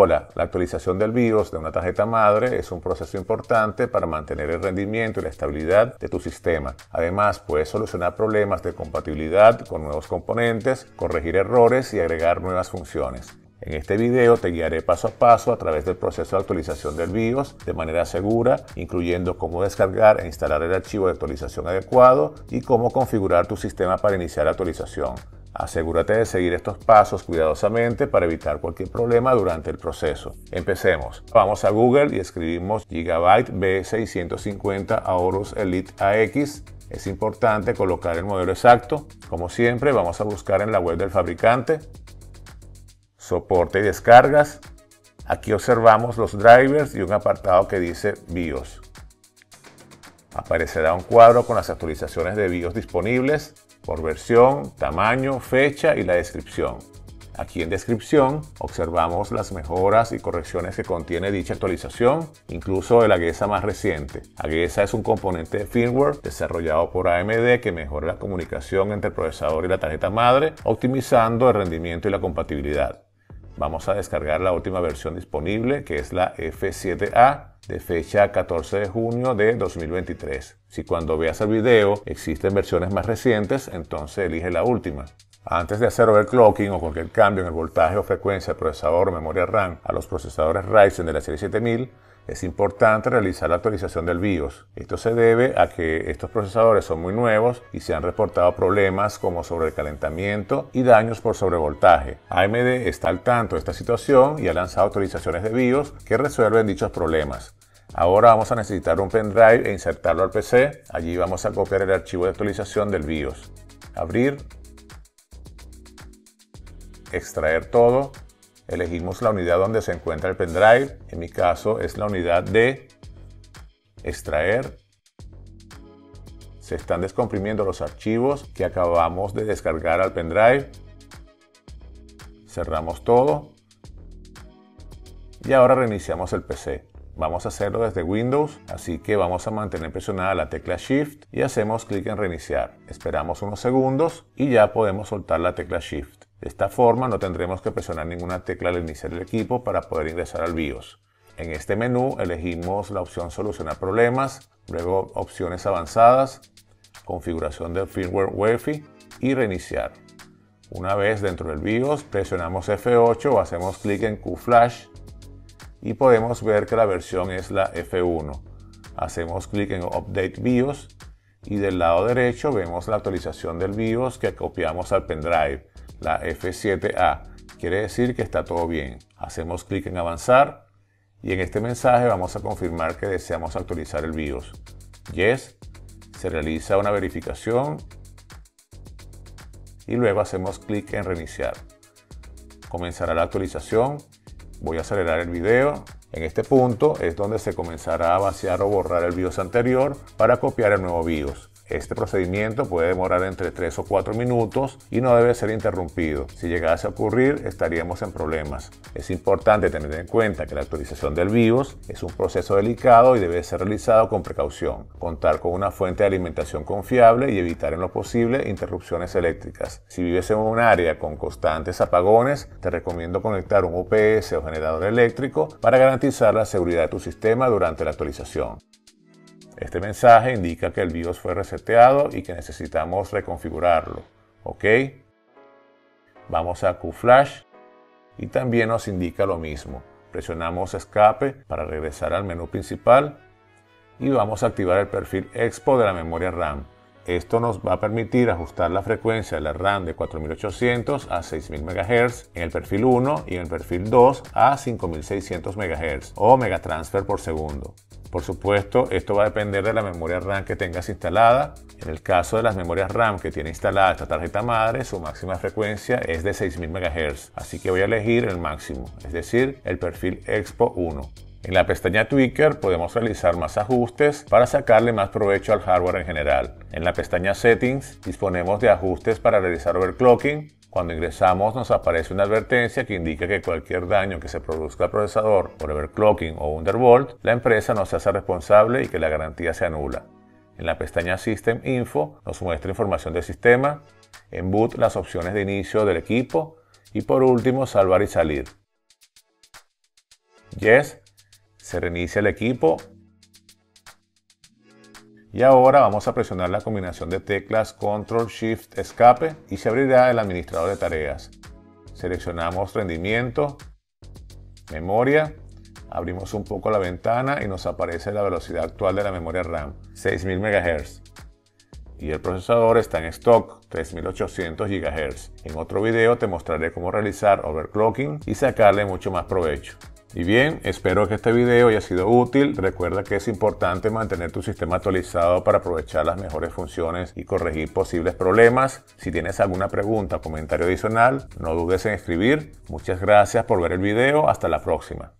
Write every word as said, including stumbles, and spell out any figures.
Hola, la actualización del BIOS de una tarjeta madre es un proceso importante para mantener el rendimiento y la estabilidad de tu sistema. Además, puedes solucionar problemas de compatibilidad con nuevos componentes, corregir errores y agregar nuevas funciones. En este video te guiaré paso a paso a través del proceso de actualización del BIOS de manera segura, incluyendo cómo descargar e instalar el archivo de actualización adecuado y cómo configurar tu sistema para iniciar la actualización. Asegúrate de seguir estos pasos cuidadosamente para evitar cualquier problema durante el proceso. Empecemos. Vamos a Google y escribimos Gigabyte B seiscientos cincuenta Aorus Elite A X. Es importante colocar el modelo exacto. Como siempre, vamos a buscar en la web del fabricante. Soporte y descargas. Aquí observamos los drivers y un apartado que dice BIOS. Aparecerá un cuadro con las actualizaciones de BIOS disponibles por versión, tamaño, fecha y la descripción. Aquí en descripción observamos las mejoras y correcciones que contiene dicha actualización, incluso el AGESA más reciente. AGESA es un componente de firmware desarrollado por A M D que mejora la comunicación entre el procesador y la tarjeta madre, optimizando el rendimiento y la compatibilidad. Vamos a descargar la última versión disponible, que es la F siete A, de fecha catorce de junio de dos mil veintitrés. Si cuando veas el video existen versiones más recientes, entonces elige la última. Antes de hacer overclocking o cualquier cambio en el voltaje o frecuencia del procesador o memoria RAM a los procesadores Ryzen de la serie siete mil, es importante realizar la actualización del BIOS. Esto se debe a que estos procesadores son muy nuevos y se han reportado problemas como sobrecalentamiento y daños por sobrevoltaje. A M D está al tanto de esta situación y ha lanzado actualizaciones de BIOS que resuelven dichos problemas. Ahora vamos a necesitar un pendrive e insertarlo al P C. Allí vamos a copiar el archivo de actualización del BIOS. Abrir. Extraer todo. Elegimos la unidad donde se encuentra el pendrive, en mi caso es la unidad de extraer. Se están descomprimiendo los archivos que acabamos de descargar al pendrive. Cerramos todo. Y ahora reiniciamos el P C. Vamos a hacerlo desde Windows, así que vamos a mantener presionada la tecla Shift y hacemos clic en reiniciar. Esperamos unos segundos y ya podemos soltar la tecla Shift. De esta forma no tendremos que presionar ninguna tecla al iniciar el equipo para poder ingresar al BIOS. En este menú elegimos la opción Solucionar problemas, luego Opciones avanzadas, Configuración del firmware Wi-Fi y Reiniciar. Una vez dentro del BIOS presionamos F ocho o hacemos clic en QFlash y podemos ver que la versión es la F uno. Hacemos clic en Update BIOS y del lado derecho vemos la actualización del BIOS que copiamos al pendrive. La F siete A, quiere decir que está todo bien. Hacemos clic en avanzar y en este mensaje vamos a confirmar que deseamos actualizar el BIOS. Yes, se realiza una verificación y luego hacemos clic en reiniciar. Comenzará la actualización. Voy a acelerar el video. En este punto es donde se comenzará a vaciar o borrar el BIOS anterior para copiar el nuevo BIOS. Este procedimiento puede demorar entre tres o cuatro minutos y no debe ser interrumpido. Si llegase a ocurrir, estaríamos en problemas. Es importante tener en cuenta que la actualización del BIOS es un proceso delicado y debe ser realizado con precaución. Contar con una fuente de alimentación confiable y evitar en lo posible interrupciones eléctricas. Si vives en un área con constantes apagones, te recomiendo conectar un U P S o generador eléctrico para garantizar la seguridad de tu sistema durante la actualización. Este mensaje indica que el BIOS fue reseteado y que necesitamos reconfigurarlo. Ok. Vamos a QFlash y también nos indica lo mismo. Presionamos Escape para regresar al menú principal y vamos a activar el perfil Expo de la memoria RAM. Esto nos va a permitir ajustar la frecuencia de la RAM de cuatro mil ochocientos a seis mil megahertz en el perfil uno y en el perfil dos a cinco mil seiscientos megahertz o megatransfer por segundo. Por supuesto, esto va a depender de la memoria RAM que tengas instalada. En el caso de las memorias RAM que tiene instalada esta tarjeta madre, su máxima frecuencia es de seis mil megahertz, así que voy a elegir el máximo, es decir, el perfil Expo uno. En la pestaña Tweaker podemos realizar más ajustes para sacarle más provecho al hardware en general. En la pestaña Settings disponemos de ajustes para realizar overclocking. Cuando ingresamos nos aparece una advertencia que indica que cualquier daño que se produzca al procesador por overclocking o undervolt, la empresa no se hace responsable y que la garantía se anula. En la pestaña System Info nos muestra información del sistema, en Boot las opciones de inicio del equipo y por último Salvar y Salir. Yes, se reinicia el equipo. Y ahora vamos a presionar la combinación de teclas control shift escape y se abrirá el administrador de tareas. Seleccionamos rendimiento, memoria, abrimos un poco la ventana y nos aparece la velocidad actual de la memoria RAM, seis mil megahercios. Y el procesador está en stock, tres mil ochocientos gigahercios. En otro video te mostraré cómo realizar overclocking y sacarle mucho más provecho. Y bien, espero que este video haya sido útil. Recuerda que es importante mantener tu sistema actualizado para aprovechar las mejores funciones y corregir posibles problemas. Si tienes alguna pregunta o comentario adicional, no dudes en escribir. Muchas gracias por ver el video. Hasta la próxima.